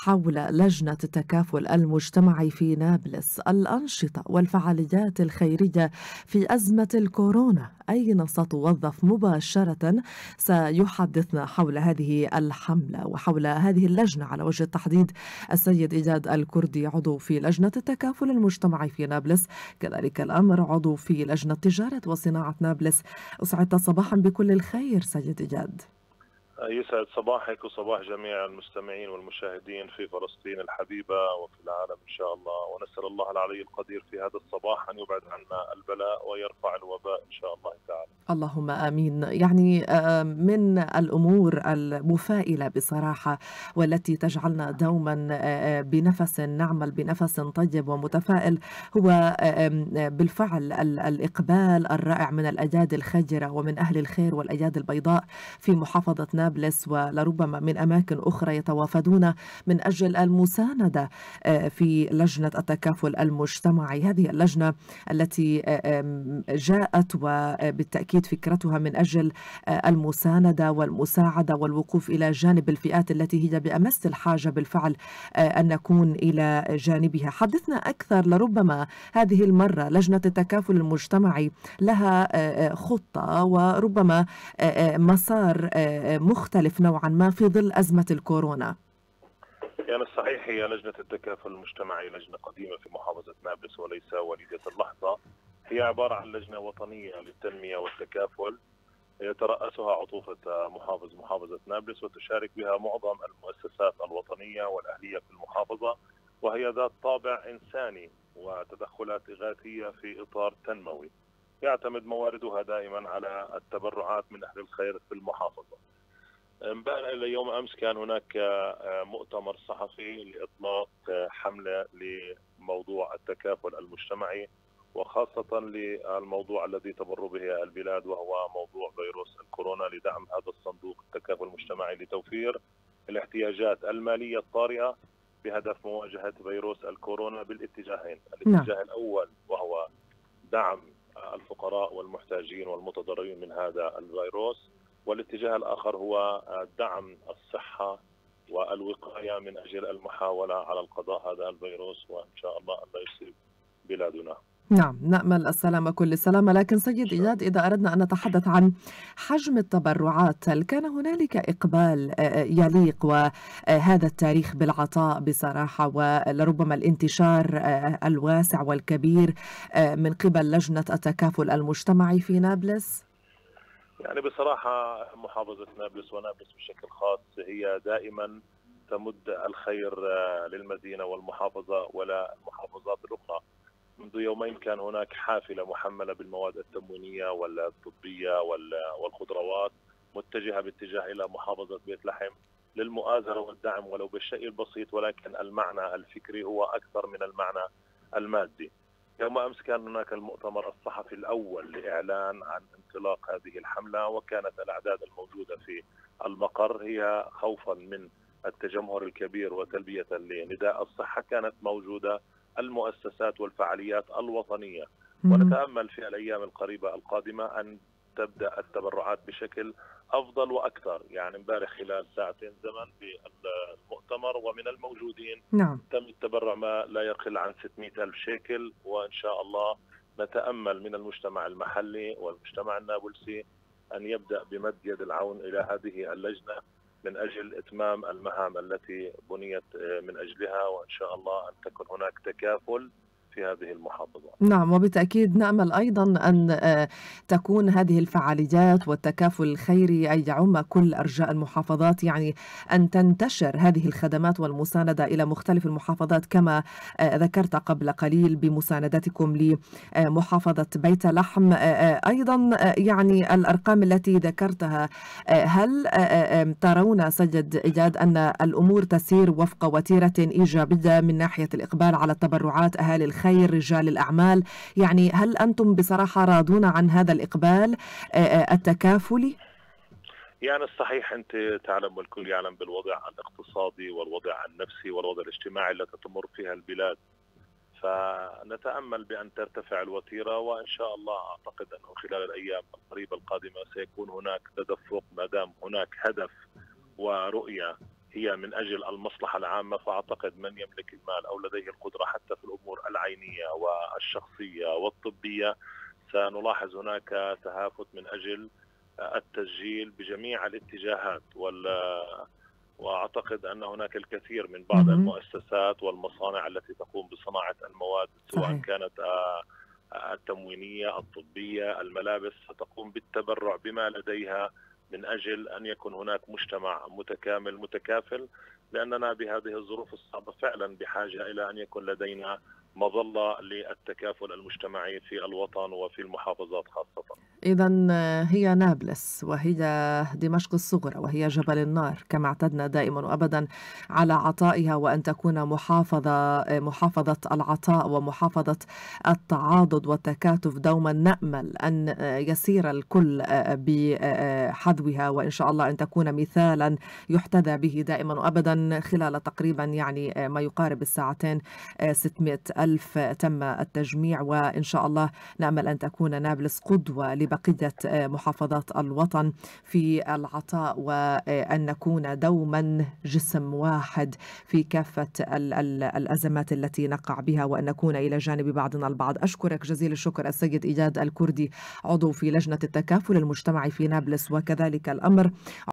حول لجنة التكافل المجتمعي في نابلس الأنشطة والفعاليات الخيرية في أزمة الكورونا، أين ستوظف مباشرة، سيحدثنا حول هذه الحملة وحول هذه اللجنة على وجه التحديد السيد إياد الكردي عضو في لجنة التكافل المجتمعي في نابلس، كذلك الأمر عضو في لجنة تجارة وصناعة نابلس. أسعدت صباحا بكل الخير سيد إياد. يسعد صباحك وصباح جميع المستمعين والمشاهدين في فلسطين الحبيبة وفي العالم إن شاء الله، ونسأل الله العلي القدير في هذا الصباح أن يبعد عنا البلاء ويرفع الوباء إن شاء الله تعالى. اللهم آمين. يعني من الأمور المفائلة بصراحة والتي تجعلنا دوما بنفس نعمل بنفس طيب ومتفائل هو بالفعل الإقبال الرائع من الأيادي الخيرة ومن أهل الخير والأيادي البيضاء في محافظة نابلس ولربما من أماكن أخرى يتوافدون من أجل المساندة في لجنة التكافل المجتمعي، هذه اللجنة التي جاءت وبالتأكيد فكرتها من أجل المساندة والمساعدة والوقوف إلى جانب الفئات التي هي بأمس الحاجة بالفعل أن نكون إلى جانبها. حدثنا أكثر، لربما هذه المرة لجنة التكافل المجتمعي لها خطة وربما مسار مختلف نوعا ما في ظل أزمة الكورونا. يعني الصحيح هي لجنة التكافل المجتمعي لجنة قديمة في محافظة نابلس وليس وليدة اللحظة، هي عبارة عن لجنة وطنية للتنمية والتكافل يترأسها عطوفة محافظة نابلس، وتشارك بها معظم المؤسسات الوطنية والأهلية في المحافظة، وهي ذات طابع إنساني وتدخلات إغاثية في إطار تنموي، يعتمد مواردها دائما على التبرعات من أهل الخير في المحافظة. امبارح الى يوم امس كان هناك مؤتمر صحفي لاطلاق حمله لموضوع التكافل المجتمعي، وخاصه للموضوع الذي تمر به البلاد وهو موضوع فيروس الكورونا، لدعم هذا الصندوق التكافل المجتمعي لتوفير الاحتياجات الماليه الطارئه بهدف مواجهه فيروس الكورونا بالاتجاهين، الاتجاه الاول وهو دعم الفقراء والمحتاجين والمتضررين من هذا الفيروس، والاتجاه الآخر هو دعم الصحة والوقاية من أجل المحاولة على القضاء هذا الفيروس، وإن شاء الله أن لا يصيب بلادنا. نعم، نأمل السلامة كل السلامة. لكن سيد إياد، إذا أردنا أن نتحدث عن حجم التبرعات، هل كان هنالك إقبال يليق وهذا التاريخ بالعطاء بصراحة، ولربما الانتشار الواسع والكبير من قبل لجنة التكافل المجتمعي في نابلس؟ يعني بصراحة محافظة نابلس ونابلس بشكل خاص هي دائما تمد الخير للمدينة والمحافظة ولا المحافظات الأخرى. منذ يومين كان هناك حافلة محملة بالمواد التموينية والطبية والخضروات متجهة باتجاه إلى محافظة بيت لحم للمؤازرة والدعم ولو بالشيء البسيط، ولكن المعنى الفكري هو أكثر من المعنى المادي. يوم أمس كان هناك المؤتمر الصحفي الأول لإعلان عن انطلاق هذه الحملة، وكانت الأعداد الموجودة في المقر هي خوفا من التجمهر الكبير وتلبية لنداء الصحة كانت موجودة المؤسسات والفعاليات الوطنية، ونتأمل في الأيام القريبة القادمة أن تبدأ التبرعات بشكل أفضل وأكثر. يعني امبارح خلال ساعتين زمن في المؤتمر ومن الموجودين تم التبرع ما لا يقل عن 600,000 شيكل، وإن شاء الله نتأمل من المجتمع المحلي والمجتمع النابلسي أن يبدأ بمد يد العون إلى هذه اللجنة من أجل إتمام المهام التي بنيت من أجلها، وإن شاء الله أن تكون هناك تكافل في هذه المحافظة. نعم، وبالتأكيد نأمل أيضا أن تكون هذه الفعاليات والتكافل الخيري أي يعم كل أرجاء المحافظات، يعني أن تنتشر هذه الخدمات والمساندة إلى مختلف المحافظات كما ذكرت قبل قليل بمساندتكم لمحافظة بيت لحم. أيضا يعني الأرقام التي ذكرتها، هل ترون سيد إياد أن الأمور تسير وفق وتيرة إيجابية من ناحية الإقبال على التبرعات، أهالي الخير، رجال الأعمال، يعني هل أنتم بصراحة راضون عن هذا الإقبال التكافلي؟ يعني الصحيح أنت تعلم والكل يعلم بالوضع الاقتصادي والوضع النفسي والوضع الاجتماعي التي تمر فيها البلاد، فنتأمل بأن ترتفع الوتيرة، وإن شاء الله أعتقد أنه خلال الأيام القريبة القادمة سيكون هناك تدفق ما دام هناك هدف ورؤية هي من أجل المصلحة العامة، فأعتقد من يملك المال أو لديه القدرة حتى في الأمور العينية والشخصية والطبية سنلاحظ هناك تهافت من أجل التسجيل بجميع الاتجاهات، وأعتقد أن هناك الكثير من بعض المؤسسات والمصانع التي تقوم بصناعة المواد سواء كانت التموينية، الطبية، الملابس، ستقوم بالتبرع بما لديها من أجل أن يكون هناك مجتمع متكامل متكافل، لأننا بهذه الظروف الصعبة فعلا بحاجة إلى أن يكون لدينا مظلة للتكافل المجتمعي في الوطن وفي المحافظات خاصة. إذن هي نابلس وهي دمشق الصغرى وهي جبل النار كما اعتدنا دائما وأبدا على عطائها، وأن تكون محافظة العطاء ومحافظة التعاضد والتكاتف دوما. نأمل أن يسير الكل بحذوها، وإن شاء الله أن تكون مثالا يحتذى به دائما وأبدا. خلال تقريبا يعني ما يقارب الساعتين 600,000 تم التجميع، وإن شاء الله نأمل أن تكون نابلس قدوة لبقية محافظات الوطن في العطاء، وأن نكون دوما جسم واحد في كافة الأزمات التي نقع بها، وأن نكون إلى جانب بعضنا البعض. أشكرك جزيل الشكر السيد إياد الكردي، عضو في لجنة التكافل المجتمعي في نابلس وكذلك الأمر